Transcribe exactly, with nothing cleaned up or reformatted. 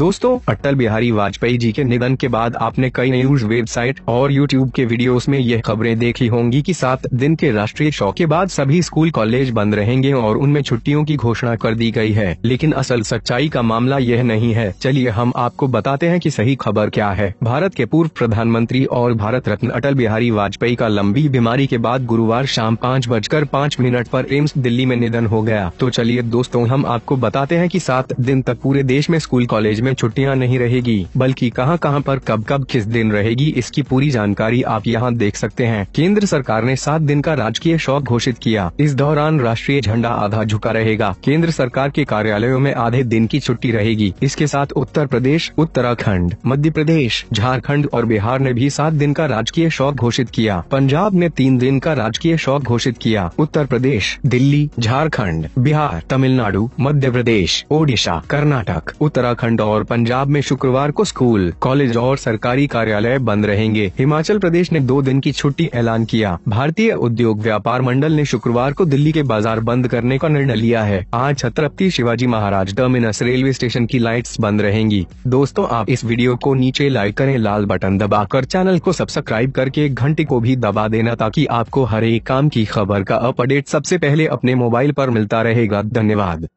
दोस्तों, अटल बिहारी वाजपेयी जी के निधन के बाद आपने कई न्यूज वेबसाइट और यूट्यूब के वीडियोस में यह खबरें देखी होंगी कि सात दिन के राष्ट्रीय शोक के बाद सभी स्कूल कॉलेज बंद रहेंगे और उनमें छुट्टियों की घोषणा कर दी गई है। लेकिन असल सच्चाई का मामला यह नहीं है। चलिए हम आपको बताते हैं कि सही खबर क्या है। भारत के पूर्व प्रधानमंत्री और भारत रत्न अटल बिहारी वाजपेयी का लंबी बीमारी के बाद गुरुवार शाम पाँच बजकर पाँच मिनट पर एम्स दिल्ली में निधन हो गया। तो चलिए दोस्तों, हम आपको बताते हैं कि सात दिन तक पूरे देश में स्कूल कॉलेज में छुट्टियां नहीं रहेगी, बल्कि कहां कहां पर कब कब किस दिन रहेगी, इसकी पूरी जानकारी आप यहां देख सकते हैं। केंद्र सरकार ने सात दिन का राजकीय शोक घोषित किया। इस दौरान राष्ट्रीय झंडा आधा झुका रहेगा। केंद्र सरकार के कार्यालयों में आधे दिन की छुट्टी रहेगी। इसके साथ उत्तर प्रदेश, उत्तराखंड, मध्य प्रदेश, झारखंड और बिहार ने भी सात दिन का राजकीय शोक घोषित किया। पंजाब ने तीन दिन का राजकीय शोक घोषित किया। उत्तर प्रदेश, दिल्ली, झारखंड, बिहार, तमिलनाडु, मध्य प्रदेश, ओडिशा, कर्नाटक, उत्तराखंड और पंजाब में शुक्रवार को स्कूल, कॉलेज और सरकारी कार्यालय बंद रहेंगे। हिमाचल प्रदेश ने दो दिन की छुट्टी ऐलान किया। भारतीय उद्योग व्यापार मंडल ने शुक्रवार को दिल्ली के बाजार बंद करने का निर्णय लिया है। आज Chhatrapati Shivaji Maharaj terminus railway station की लाइट्स बंद रहेंगी। दोस्तों, आप इस वीडियो को नीचे लाइक करें, लाल बटन दबाकर चैनल को सब्सक्राइब करके घंटी को भी दबा देना, ताकि आपको हर एक काम की खबर का अपडेट सबसे पहले अपने मोबाइल पर मिलता रहेगा। धन्यवाद।